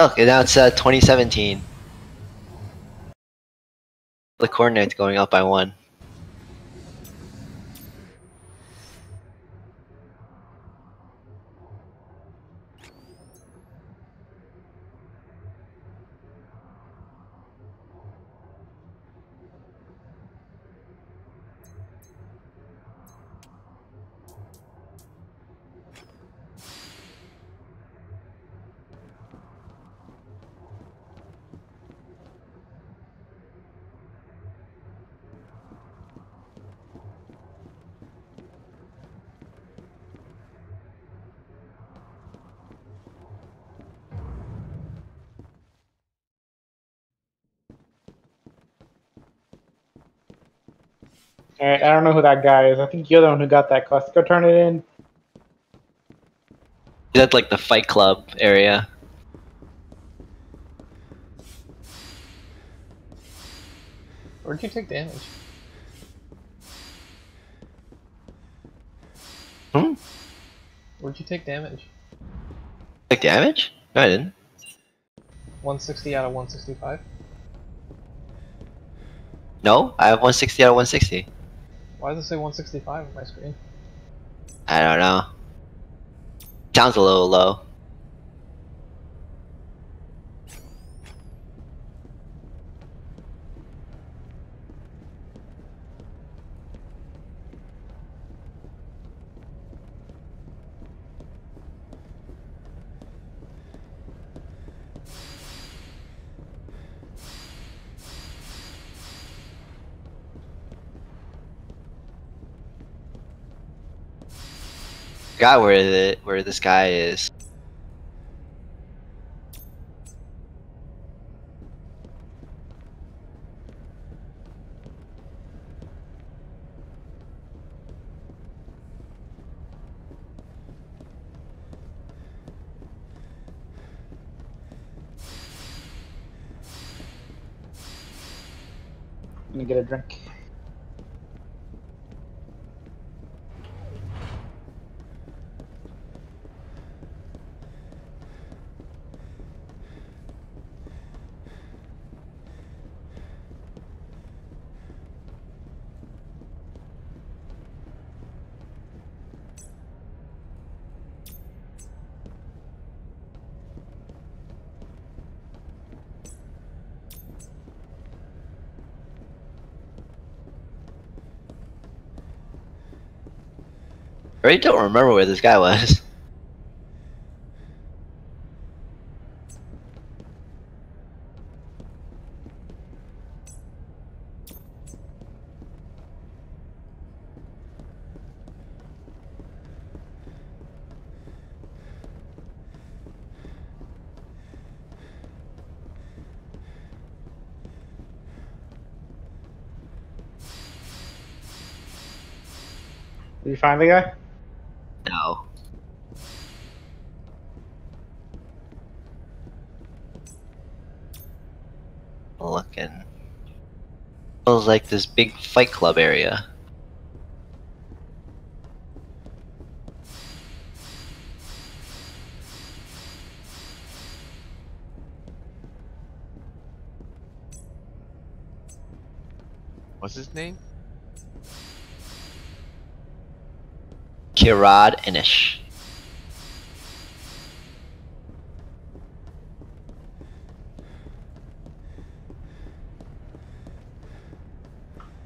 Okay, now it's 2017. The coordinates going up by 1. Alright, I don't know who that guy is. I think you're the one who got that quest. Go turn it in. That's like the Fight Club area. Where'd you take damage? Hmm? Where'd you take damage? Take damage? No, I didn't. 160 out of 165? No, I have 160 out of 160. Why does it say 165 on my screen? I don't know. Sounds a little low. I forgot where this guy is. I'm gonna get a drink. I really don't remember where this guy was. Did you find the guy? No. Looking. Feels like this big Fight Club area. What's his name? Kirad Inish.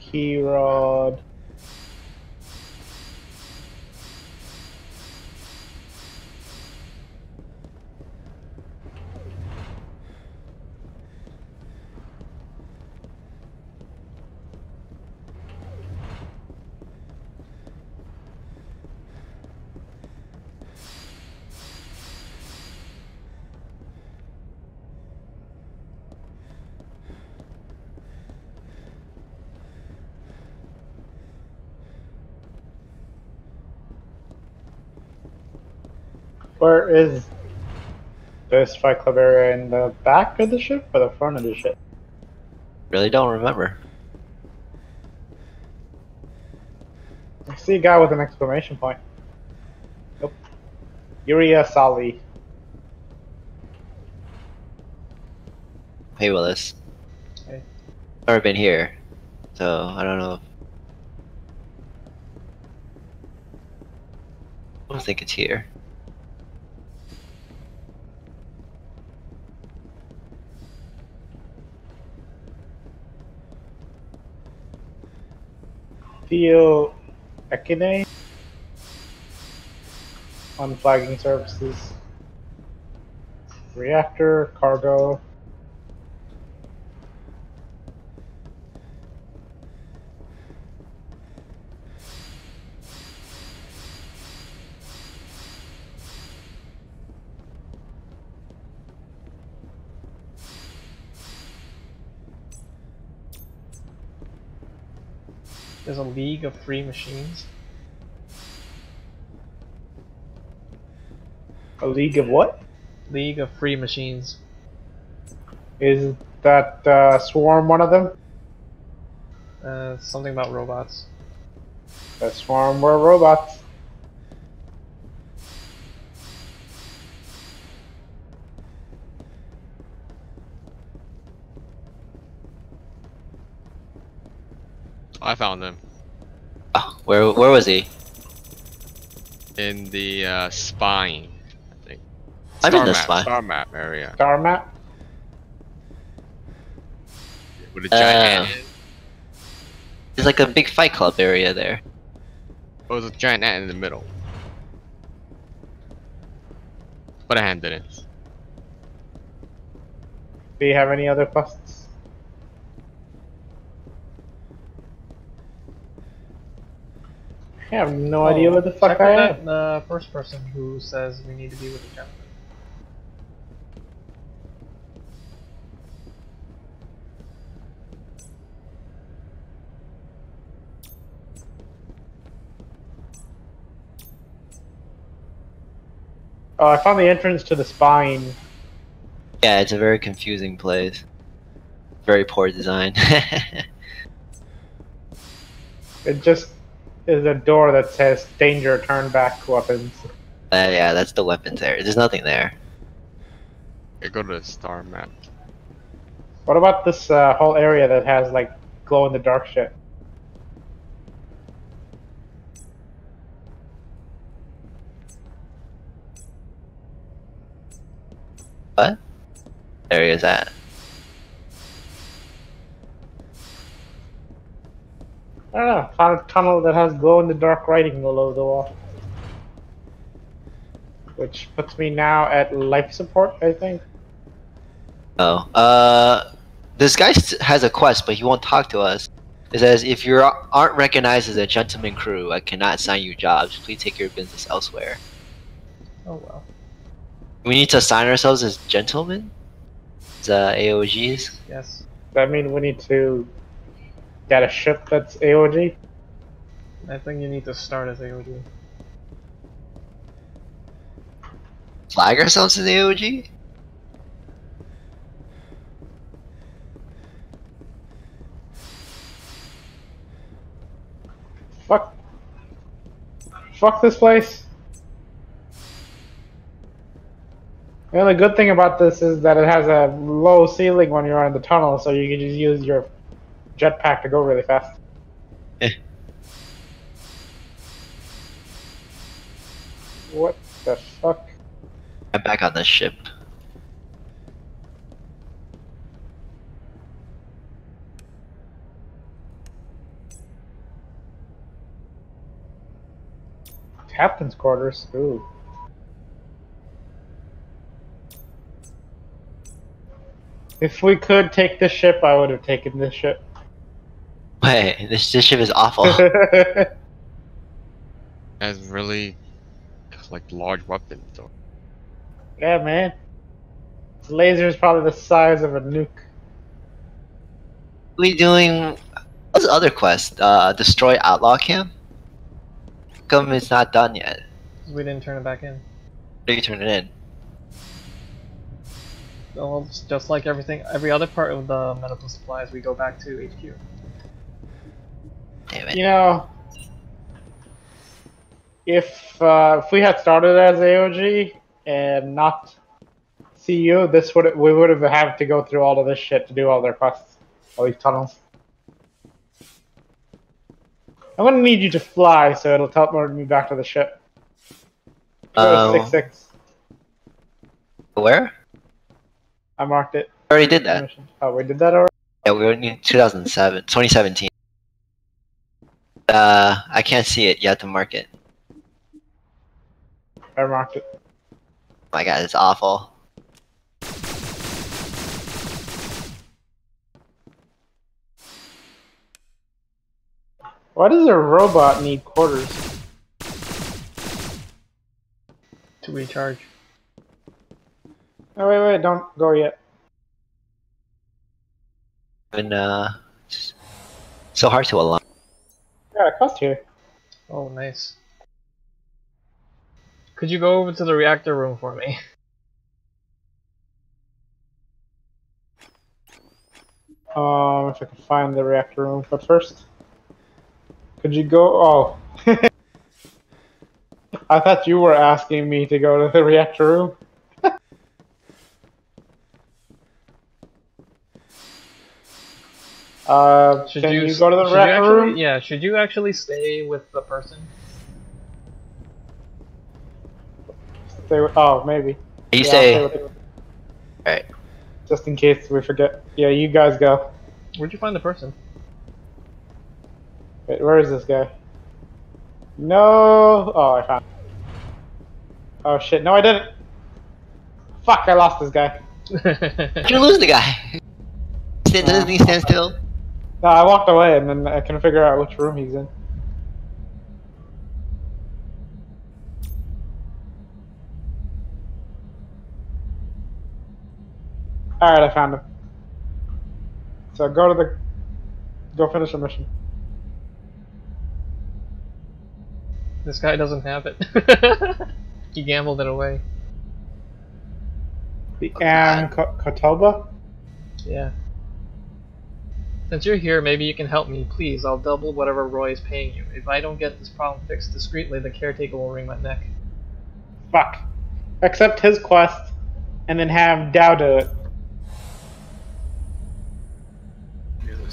Kirad. Where is this Fight Club area? In the back of the ship or the front of the ship? Really don't remember. I see a guy with an exclamation point. Nope. Yuria Sali. Hey Willis. Hey. I've never been here, so I don't know. I don't think it's here. Theo Akine on flagging services. Reactor, cargo. There's a league of free machines. A league of what? League of free machines. Is that Swarm one of them? Something about robots. That Swarm were robots. I found him. Oh, where was he? In the spine, I think. I'm in the spine. Star map area. Star map? With a giant ant. There's like a big fight club area there. Oh, there's a giant ant in the middle. But I handed it. Do you have any other busts? I have no idea what the fuck I am. The first person who says we need to be with the gentleman. Oh, I found the entrance to the spine. Yeah, it's a very confusing place. Very poor design. It just... There's a door that says danger, turn back weapons. Yeah, that's the weapons there. There's nothing there. Yeah, go to the star map. What about this whole area that has like glow in the dark shit? What area is that? I don't know, found a tunnel that has glow-in-the-dark writing all over the wall. Which puts me now at life support, I think. Oh, this guy has a quest, but he won't talk to us. It says, if you aren't recognized as a gentleman crew, I cannot assign you jobs. Please take your business elsewhere. Oh, well. We need to assign ourselves as gentlemen? As AOGs? Yes. That means we need to... Got a ship that's AOG? I think you need to start as AOG. Flag ourselves as AOG? Fuck. Fuck this place. The only good thing about this is that it has a low ceiling when you're in the tunnel, so you can just use your jetpack to go really fast. What the fuck? I'm back on the ship. Captain's quarters? Ooh. If we could take this ship, I would have taken this ship. Wait, this ship is awful. It has really, like, large weapons, though. Yeah, man. This laser is probably the size of a nuke. We doing... What's the other quest? Destroy Outlaw Camp? How come it's not done yet? We didn't turn it back in. Did you turn it in? Well, it's just like everything, every other part of the medical supplies, we go back to HQ. You know, if we had started as AOG and not CU, this would we would have had to go through all of this shit to do all their quests, all these tunnels. I'm gonna need you to fly, so it'll teleport me back to the ship. Oh. 6-6. Where? I marked it. We already did that. Oh, we did that already? Yeah, we were in 2017. I can't see it. You have to mark it. I marked it. Oh my god, it's awful. Why does a robot need quarters to recharge? Oh wait, don't go yet. And it's so hard to align. Yeah, I got you. Oh, nice. Could you go over to the reactor room for me? If I can find the reactor room, but first. Could you go? Oh. I thought you were asking me to go to the reactor room. Should you go to the reactor room? Yeah, should you actually stay with the person? Stay with, oh, maybe. You stay. Alright. Just in case we forget. Yeah, you guys go. Where'd you find the person? Wait, where is this guy? No! Oh, I found him. Oh shit, no I didn't! Fuck, I lost this guy. You lose the guy! Doesn't he stand still? No, I walked away and then I can figure out which room he's in. Alright, I found him. So go to the... Go finish the mission. This guy doesn't have it. He gambled it away. The Kotoba? Yeah. Since you're here, maybe you can help me, please. I'll double whatever Roy is paying you. If I don't get this problem fixed discreetly, the caretaker will wring my neck. Fuck. Accept his quest, and then have Dow do it.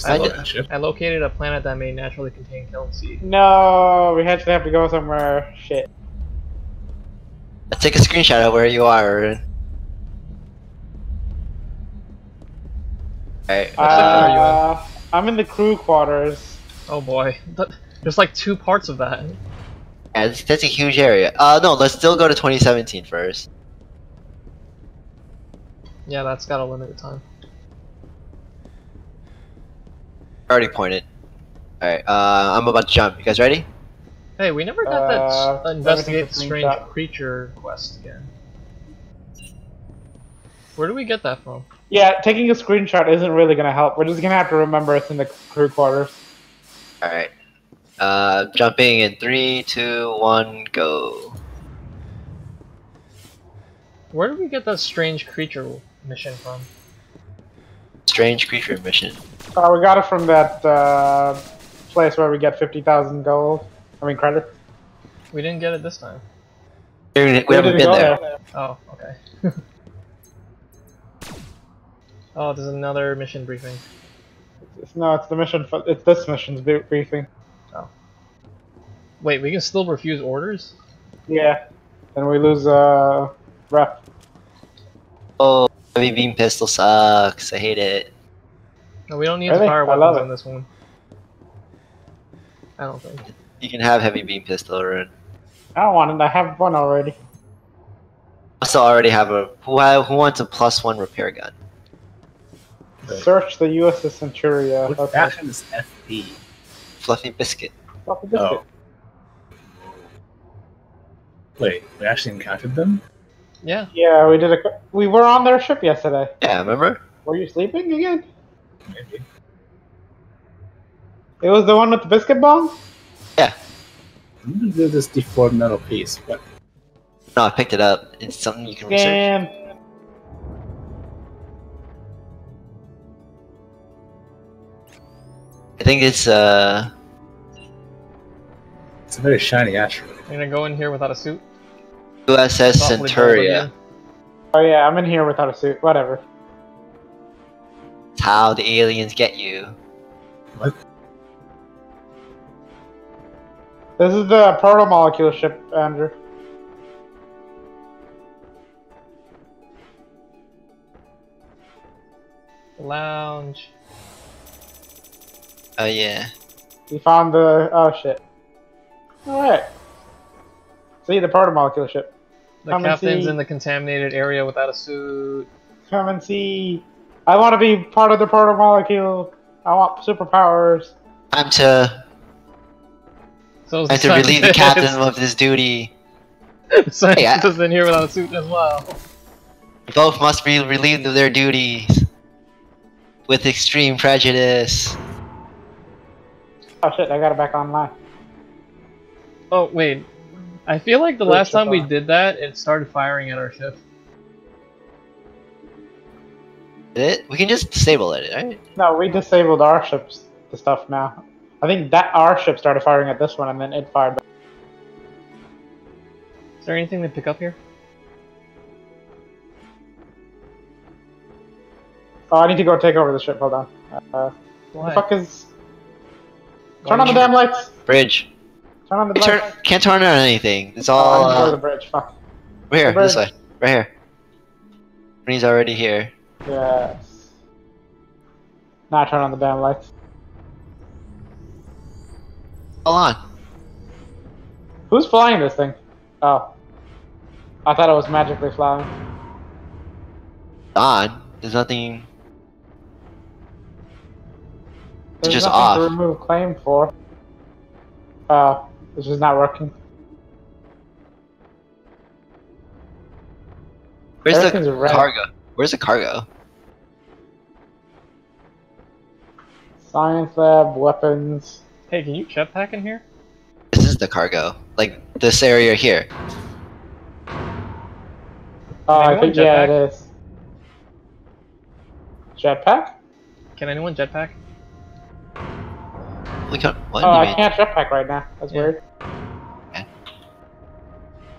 I located a planet that may naturally contain killed seed. No, we actually have to go somewhere. Shit. I'll take a screenshot of where you are. Alright. I'm in the crew quarters. Oh boy. There's like two parts of that. Yeah, that's a huge area. No, let's still go to 2017 first. Yeah, that's got a limited time. Already pointed. Alright, I'm about to jump. You guys ready? Hey, we never got that investigate strange creature quest again. Where do we get that from? Yeah, taking a screenshot isn't really gonna help. We're just gonna have to remember it's in the crew quarters. Alright. Jumping in 3, 2, 1, go. Where did we get that strange creature mission from? Strange creature mission. We got it from that place where we get 50,000 gold. I mean credit. We didn't get it this time. We haven't been there. Oh, okay. Oh, there's another mission briefing. No, it's the mission. It's this mission's briefing. Oh. Wait, we can still refuse orders? Yeah. And we lose rep. Oh, heavy beam pistol sucks. I hate it. No, we don't need to fire weapons on this one. I don't think. You can have heavy beam pistol, Rune. I don't want it, I have one already. I also already have a... Who wants a +1 repair gun? Search the USS Centuria. What fashion is FB? Fluffy Biscuit. Fluffy Biscuit. Oh. Wait, we actually encountered them? Yeah. Yeah, we did a... We were on their ship yesterday. Yeah, remember? Were you sleeping again? Maybe. It was the one with the biscuit bomb? Yeah. I'm gonna do this deformed metal piece, but... No, I picked it up. It's something you can research. I think it's a very shiny asteroid. I'm gonna go in here without a suit. USS Centuria. Oh yeah, I'm in here without a suit. Whatever. That's how the aliens get you. What? This is the proto-molecule ship, Andrew. Lounge. Oh yeah. We found the... oh shit. Alright. See the proto-molecule ship. The captain's in the contaminated area without a suit. Come and see. I want to be part of the proto-molecule. I want superpowers. Time to... so I have to relieve the captain of his duty. The scientist is in here without a suit as well. Both must be relieved of their duties. With extreme prejudice. Oh shit, I got it back online. Oh, wait. I feel like the last time we did that, it started firing at our ship. Did it? We can just disable it, right? No, we disabled our ship's stuff now. I think that our ship started firing at this one and then it fired back. Is there anything to pick up here? Oh, I need to go take over the ship, hold on. What the fuck is... turn on the damn lights! Bridge. Turn on the lights. Can't turn on anything. It's all... oh, the bridge. Fuck. We're here, this way. Right here. Green's already here. Yes. Now turn on the damn lights. Hold on. Who's flying this thing? Oh. I thought it was magically flying. Odd. There's nothing... it's just off. There's nothing to remove claim for. This is not working. Where's the cargo? Where's the cargo? Science lab, weapons... hey, can you jetpack in here? This is the cargo. Like, this area here. Oh, I think, yeah, it is. Jetpack? Can anyone jetpack? What? Oh, I can't jetpack right now. That's weird. Okay.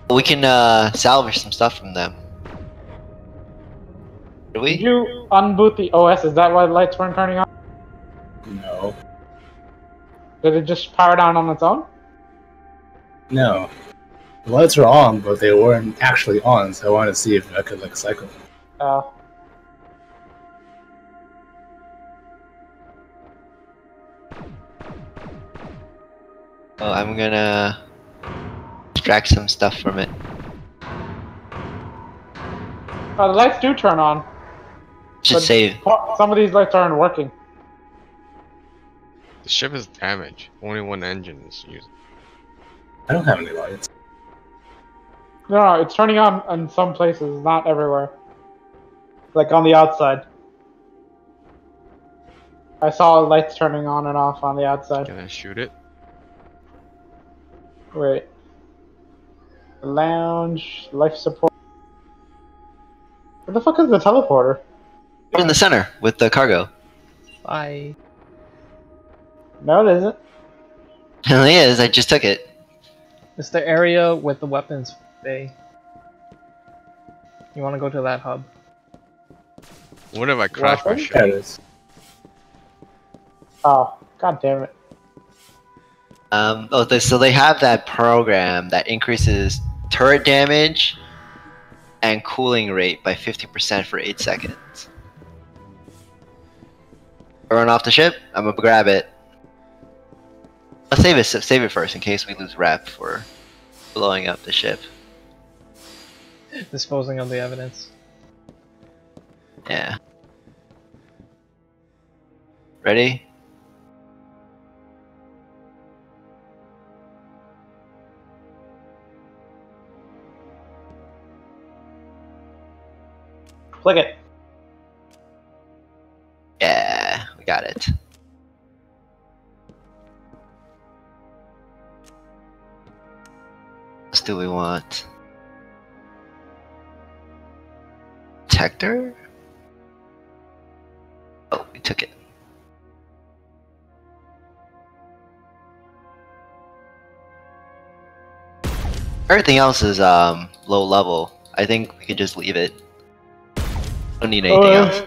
Well, we can salvage some stuff from them. Did we? Did you unboot the OS? Is that why the lights weren't turning on? No. Did it just power down on its own? No. The lights were on, but they weren't actually on, so I wanted to see if I could, like, cycle. Oh. Well, I'm gonna... extract some stuff from it. Oh, the lights do turn on. Should save. Some of these lights aren't working. The ship is damaged. Only one engine is used. I don't have any lights. No, it's turning on in some places, not everywhere. Like on the outside. I saw lights turning on and off on the outside. Can I shoot it? Wait. Lounge, life support. Where the fuck is the teleporter? In the center with the cargo. Bye. No, it isn't. Hell yeah, it is. I just took it. It's the area with the weapons bay. You want to go to that hub? What if I crash my ship? Oh, god damn it! Oh, so they have that program that increases turret damage and cooling rate by 50% for 8 seconds. I run off the ship. I'm gonna grab it. Let's save it first in case we lose rep for blowing up the ship. Disposing of the evidence. Yeah. Ready? Click it. Yeah, we got it. What do we want? Detector? Oh, we took it. Everything else is low level. I think we could just leave it. Don't need anything else.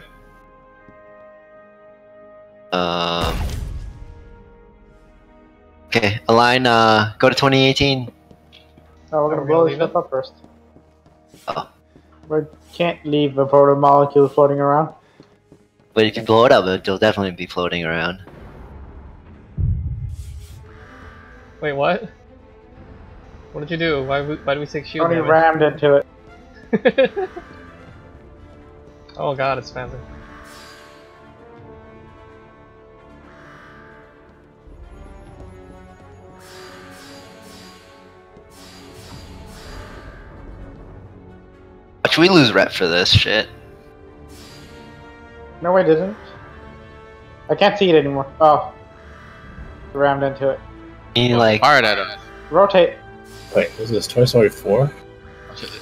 Okay, align, go to 2018. Oh, we're gonna blow this stuff up first. Oh. We can't leave a proto molecule floating around. But you can blow it up, it'll definitely be floating around. Wait, what? What did you do? Why did we take shield? Only rammed into it. Oh god, it's fancy. Should we lose rep for this shit? No, it isn't. I can't see it anymore. Oh. Rammed into it. You need, like... Alright, I don't... Rotate! Wait, is this Toy Story 4?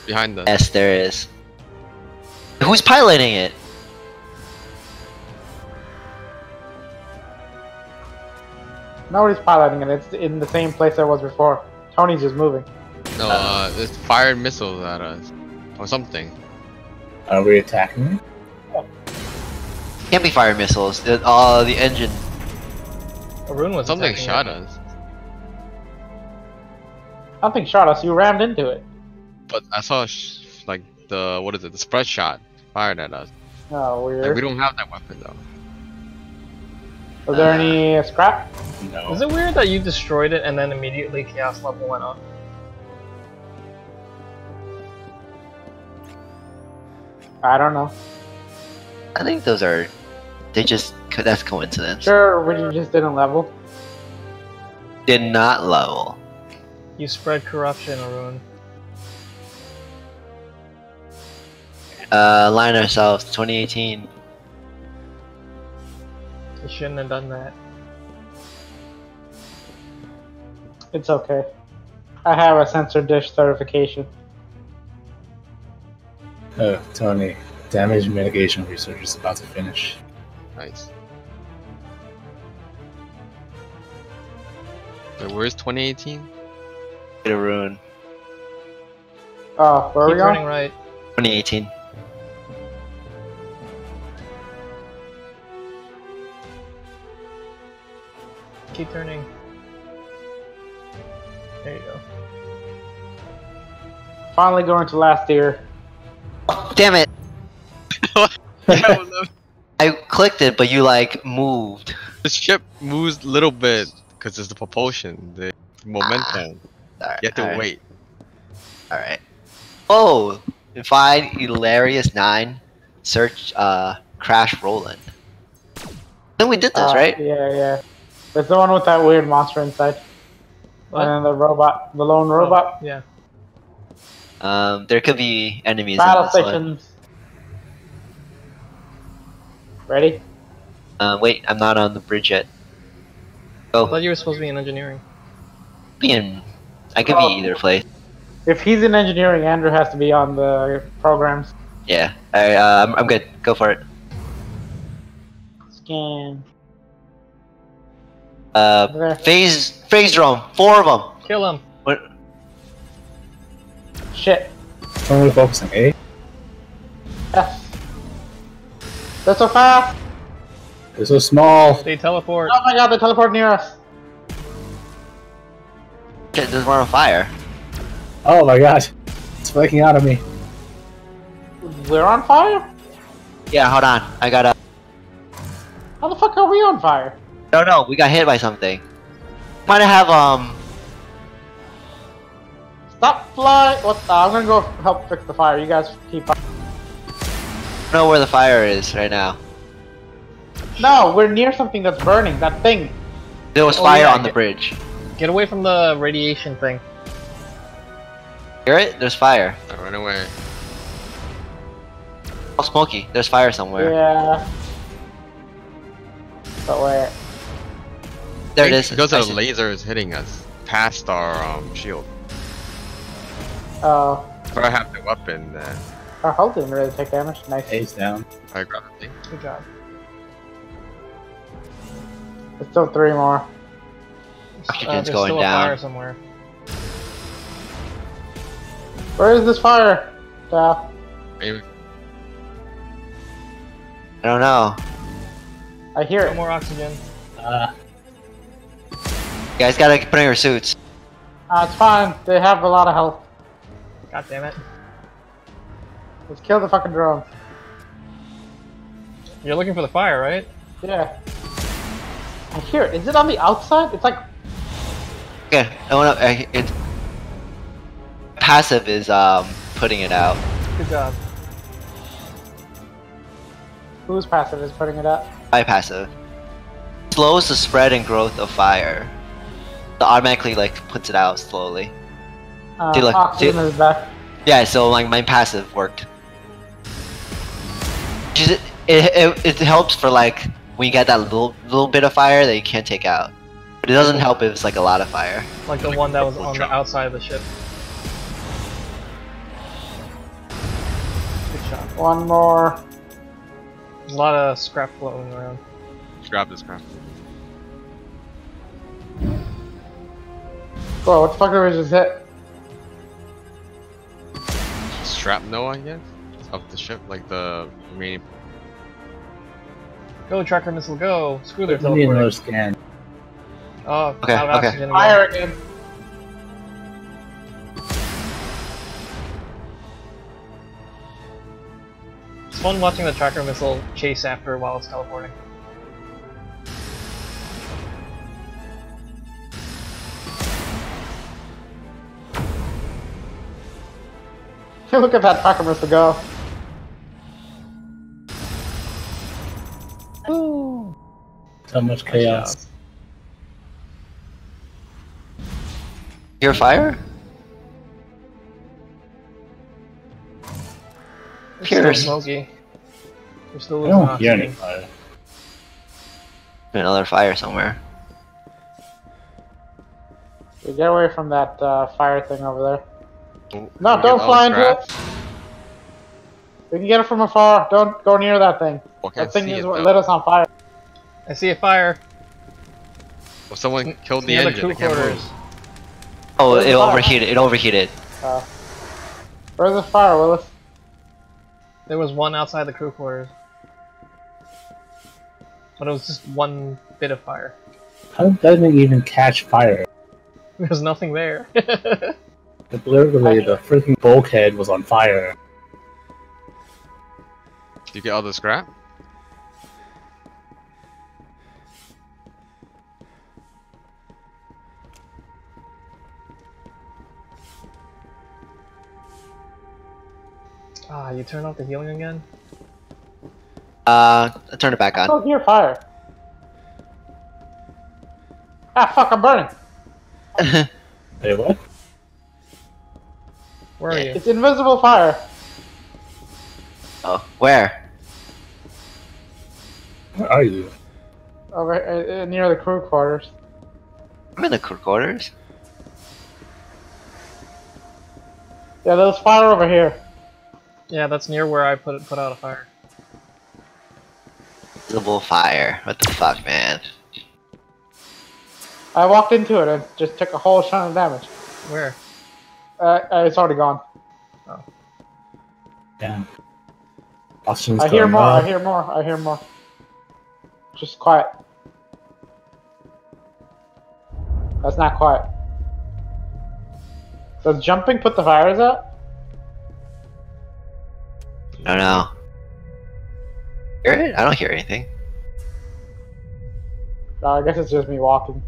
Behind the... Yes, there is. Who's piloting it? Nobody's piloting it. It's in the same place I was before. Tony's just moving. No, it's fired missiles at us. Or something. Are we attacking? Yeah. Can't be fire missiles. The engine. Arun was something shot us. Something shot us. You rammed into it. But I saw like the what is it? The spread shot fired at us. Oh weird. Like, we don't have that weapon though. Was there any scrap? No. Is it weird that you destroyed it and then immediately chaos level went up? I don't know. I think those are... They just... That's coincidence. Sure, when you just didn't level. Did not level. You spread corruption, Arun. Align ourselves, 2018. You shouldn't have done that. It's okay. I have a sensor dish certification. Oh, Tony. Damage mitigation research is about to finish. Nice. Wait, where's 2018? It'll ruin. Oh, where are we going? Right. 2018. Keep turning. There you go. Finally going to last year. Damn it! I clicked it, but you like moved. The ship moves a little bit because it's the propulsion, the momentum. Right, you have to wait. All right. Oh, find hilarious 9. Search Crash Roland. Then we did this, right? Yeah, yeah. It's the one with that weird monster inside, what? And the robot, the lone robot. Oh, yeah. There could be enemies in this stations. One. Ready? Wait, I'm not on the bridge yet. Oh. I thought you were supposed to be in engineering. I could be either place. If he's in engineering, Andrew has to be on the programs. Yeah, I'm good. Go for it. Scan. Phase drone. 4 of them. Kill them. What? Shit. What are we focusing, eh? Yes. They're so fast! They're so small! They teleport! Oh my god, they teleport near us! Shit, there's more on fire. Oh my god. It's flaking out of me. We're on fire? Yeah, hold on. I gotta... How the fuck are we on fire? No, no, we got hit by something. Might have, Stop flying! What the? I'm gonna go help fix the fire. You guys keep up. I don't know where the fire is right now. No, we're near something that's burning. That thing. There was fire on the bridge. Get away from the radiation thing. Hear it? There's fire. I run away. Oh, Smokey. There's fire somewhere. Yeah. But where? There it is. Because our laser is hitting us past our shield. Oh. But I have the weapon then. Our hull didn't really take damage. Nice. Ace down. I grabbed the thing. Good job. There's still 3 more. Oxygen's going still down. There's a fire somewhere. Where is this fire? Maybe. I don't know. I hear it. No more oxygen. You guys gotta put on your suits. It's fine. They have a lot of health. God damn it. Let's kill the fucking drone. You're looking for the fire, right? Yeah. I hear it. Is it on the outside? It's like... Okay, I wanna... It's... Passive is, putting it out. Good job. Whose passive is putting it out? My passive. Slows the spread and growth of fire. So automatically, like, puts it out slowly. Oxygen is back. Yeah, so, like, my passive worked. It helps for, like, when you get that little bit of fire that you can't take out. But it doesn't help if it's, like, a lot of fire. Like the one that was on the outside of the ship. Good shot. One more. There's a lot of scrap floating around. Grab this crap. Bro, what the fuck did we just hit? Shrapnel, I guess? Of the ship, like the remaining. Go, tracker missile, go! Screw their teleporting. We need another scan. Oh, okay, okay. Fire again! It's fun watching the tracker missile chase after while it's teleporting. Look at that tracker missile go. Ooh. So much chaos. Your fire? Still smoky. We're still don't hear any fire. Another fire somewhere. We get away from that fire thing over there. No, don't fly into it! We can get it from afar, don't go near that thing. Okay, that thing is what lit us on fire. I see a fire. Well, someone killed the engine. Oh, it overheated, it overheated. Where's the fire, Willis? There was one outside the crew quarters. But it was just one bit of fire. How doesn't it even catch fire? There's nothing there. Literally, the freaking bulkhead was on fire. Did you get all the scrap? Ah, you turn off the healing again? I turned it back on. Oh, here, fire! Ah, fuck, I'm burning! Hey, what? Where are you? It's invisible fire! Oh, where? Where are you? Over near the crew quarters. I'm in the crew quarters? Yeah, there's fire over here. Yeah, that's near where I put out a fire. Invisible fire. What the fuck, man? I walked into it and just took a whole shot of damage. Where? It's already gone. Oh. Damn. I hear more, I hear more, I hear more. Just quiet. That's not quiet. Does jumping put the fires out? I don't know. Hear it? I don't hear anything. I guess it's just me walking.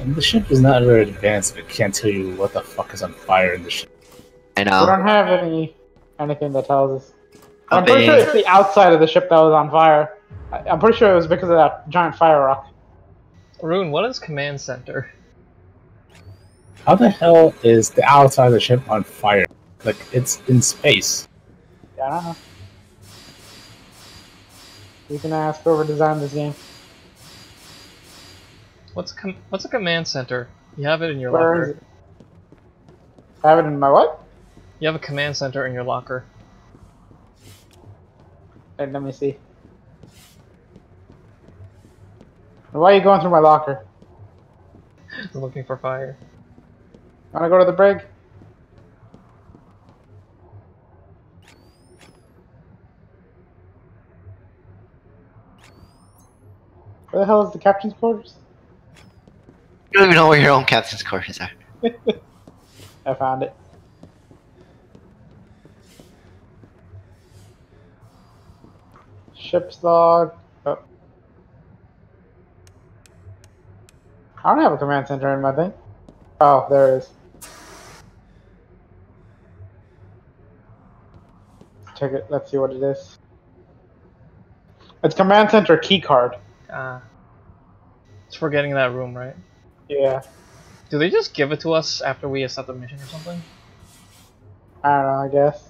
And the ship is not very advanced, but can't tell you what the fuck is on fire in the ship. I know. We don't have anything that tells us. I'm pretty sure it's the outside of the ship that was on fire. I'm pretty sure it was because of that giant fire rock. Rune, what is command center? How the hell is the outside of the ship on fire? Like, it's in space. Yeah, I don't know. You can ask whoever designed this game. What's a command center? You have it in your locker. Where is it? I have it in my what? You have a command center in your locker. Wait, let me see. Why are you going through my locker? I'm looking for fire. Wanna go to the brig? Where the hell is the captain's quarters? You don't even know where your own captain's quarters are. I found it. Ship's log. Oh. I don't have a command center in my thing. Oh, there it is. Check it. Let's see what it is. It's command center key card. It's for getting that room, right? Yeah. Do they just give it to us after we accept the mission or something? I don't know, I guess.